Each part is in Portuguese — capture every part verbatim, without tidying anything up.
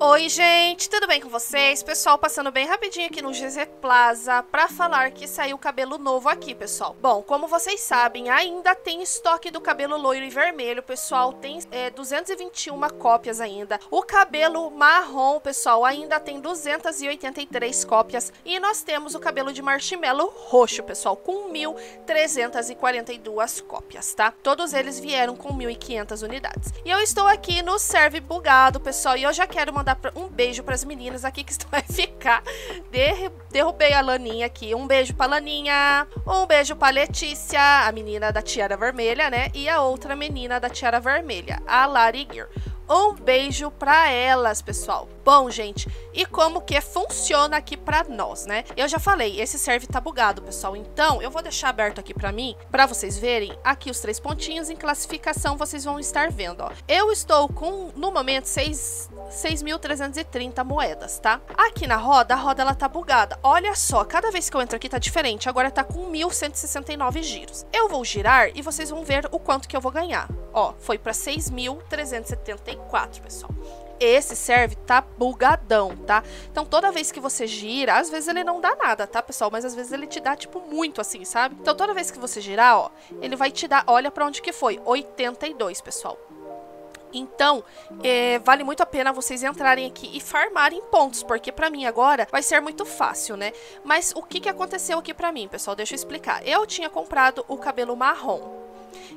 Oi gente, tudo bem com vocês? Pessoal, passando bem rapidinho aqui no G Z Plaza pra falar que saiu cabelo novo aqui, pessoal. Bom, como vocês sabem, ainda tem estoque do cabelo loiro e vermelho, pessoal, tem é, duzentas e vinte e uma cópias ainda. O cabelo marrom, pessoal, ainda tem duzentas e oitenta e três cópias. E nós temos o cabelo de marshmallow roxo, pessoal, com mil trezentas e quarenta e duas cópias, tá? Todos eles vieram com mil e quinhentas unidades. E eu estou aqui no serve bugado, pessoal, e eu já quero mandar um beijo para as meninas aqui que estão a ficar. Derrubei a Laninha aqui. Um beijo pra Laninha. Um beijo pra Letícia, a menina da tiara vermelha, né? E a outra menina da tiara vermelha, a Larigyr. Um beijo pra elas, pessoal. Bom, gente, e como que funciona aqui pra nós, né? Eu já falei, esse serve tá bugado, pessoal. Então, eu vou deixar aberto aqui pra mim, pra vocês verem. Aqui os três pontinhos em classificação, vocês vão estar vendo, ó. Eu estou com, no momento, seis mil trezentas e trinta moedas, tá? Aqui na roda, a roda, ela tá bugada. Olha só, cada vez que eu entro aqui tá diferente. Agora tá com mil cento e sessenta e nove giros. Eu vou girar e vocês vão ver o quanto que eu vou ganhar. Ó, foi pra seis mil trezentas e setenta e quatro, pessoal. Esse serve tá bugadão, tá? Então toda vez que você gira, às vezes ele não dá nada, tá, pessoal? Mas às vezes ele te dá, tipo, muito assim, sabe? Então toda vez que você girar, ó, ele vai te dar, olha pra onde que foi, oitenta e dois, pessoal. Então, é, vale muito a pena vocês entrarem aqui e farmarem pontos, porque pra mim agora vai ser muito fácil, né? Mas o que que aconteceu aqui pra mim, pessoal? Deixa eu explicar. Eu tinha comprado o cabelo marrom.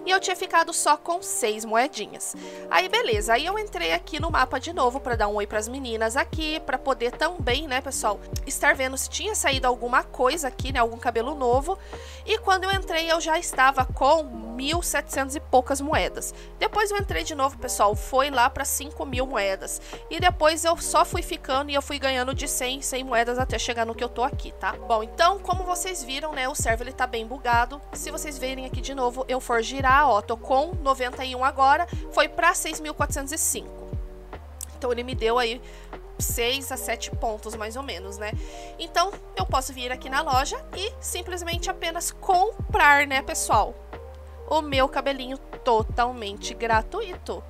E eu tinha ficado só com seis moedinhas. Aí beleza, aí eu entrei aqui no mapa de novo pra dar um oi pras meninas aqui, pra poder também, né, pessoal, estar vendo se tinha saído alguma coisa aqui, né, algum cabelo novo. E quando eu entrei eu já estava com mil e setecentas e poucas moedas. Depois eu entrei de novo, pessoal, foi lá pra cinco mil moedas. E depois eu só fui ficando e eu fui ganhando de cem em cem moedas até chegar no que eu tô aqui, tá? Bom, então, como vocês viram, né, o servo ele tá bem bugado. Se vocês verem aqui de novo, eu for girar, ó, tô com noventa e um agora, foi pra seis mil quatrocentos e cinco. Então ele me deu aí seis a sete pontos, mais ou menos, né? Então, eu posso vir aqui na loja e simplesmente apenas comprar, né, pessoal? O meu cabelinho totalmente gratuito.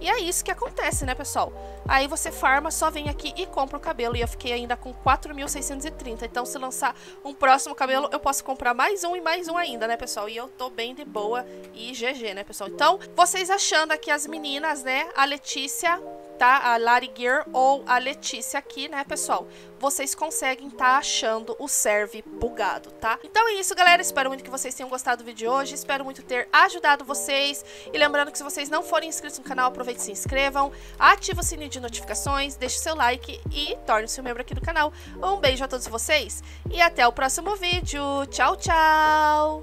E é isso que acontece, né, pessoal? Aí você farma, só vem aqui e compra o cabelo. E eu fiquei ainda com quatro mil seiscentos e trinta. Então, se lançar um próximo cabelo, eu posso comprar mais um e mais um ainda, né, pessoal? E eu tô bem de boa e G G, né, pessoal? Então, vocês achando aqui as meninas, né, a Letícia, tá? A Larigyr ou a Letícia aqui, né, pessoal? Vocês conseguem tá achando o serve bugado, tá? Então é isso, galera. Espero muito que vocês tenham gostado do vídeo de hoje. Espero muito ter ajudado vocês. E lembrando que se vocês não forem inscritos no canal, aproveitem e se inscrevam. Ativa o sininho de notificações, deixe seu like e torne-se um membro aqui do canal. Um beijo a todos vocês e até o próximo vídeo. Tchau, tchau!